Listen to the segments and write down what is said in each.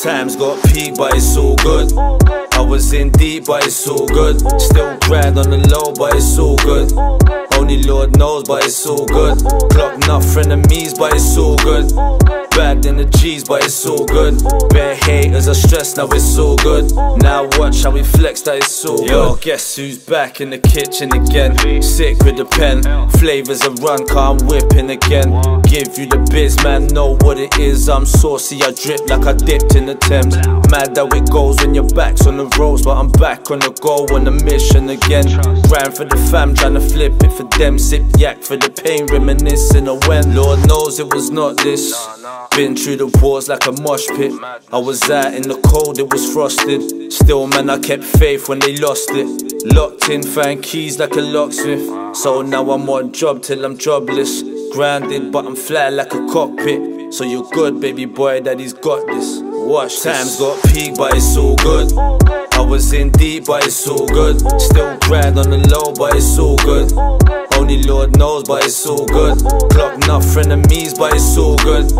Times got peak, but it's all good. I was in deep, but it's all good. Still grind on the low, but it's all good. Only Lord knows, but it's all good. Clock not frenemies, but it's all good. Bagged in the G's, but it's all good. Bare haters are stressed, now it's all good. Now watch how we flex, that it's all good. Yo, guess who's back in the kitchen again? Sick with the pen, flavors are run, can't whipping again. Give you the biz, man, know what it is. I'm saucy, I drip like I dipped in the Thames. Mad how it goes when your back's on the roads, but I'm back on the go, on a mission again. Ran for the fam, trying to flip it for them. Sip yak for the pain, reminiscing of when. Lord knows it was not this. Been through the wars like a mosh pit. I was out in the cold, it was frosted. Still, man, I kept faith when they lost it. Locked in, found keys like a locksmith. So now I'm on job till I'm jobless. Grounded, but I'm fly like a cockpit. So you're good, baby boy, daddy's got this. Watch, time's got peak, but it's all good. I was in deep, but it's all good. Still grind on the low, but it's all good. Only Lord knows, but it's all good. Clock not frenemies, but it's all good.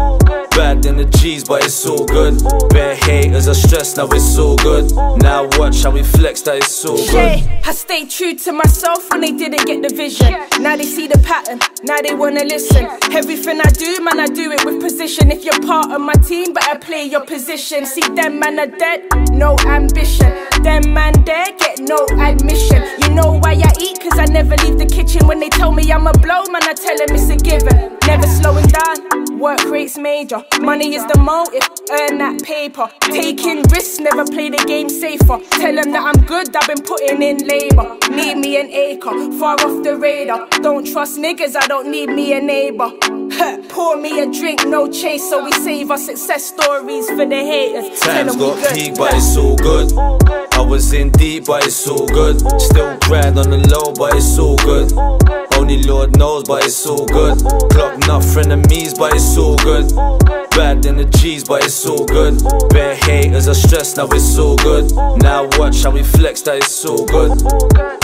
Bagged in the G's, but it's all good. Bare haters are stressed, now it's all good. Now watch how we flex, that it's all good. I stayed true to myself when they didn't get the vision. Now they see the pattern, now they wanna listen. Everything I do, man, I do it with precision. If you're part of my team, better play your position. See, them man are dead, no ambition. Them man there, get no admission. You know why I eat, cause I never leave the kitchen. When they tell me I'm a blow, man, I tell them it's a given. Never slowing down, work rate's major. Money is the motive, earn that paper. Taking risks, never play the game safer. Tell them that I'm good, I've been putting in labour. Need me an acre, far off the radar. Don't trust niggas, I don't need me a neighbour. Pour me a drink, no chase, so we save our success stories for the haters. Time's got peak, but it's all good. I was in deep, but it's all good. Still grind on the low, but it's all good. Only Lord knows, but it's all good. Clock not frenemies, but it's all good. Bagged in the G's, but it's all good. Bare haters are stressed, now it's all good. Now watch how we flex, that it's all good.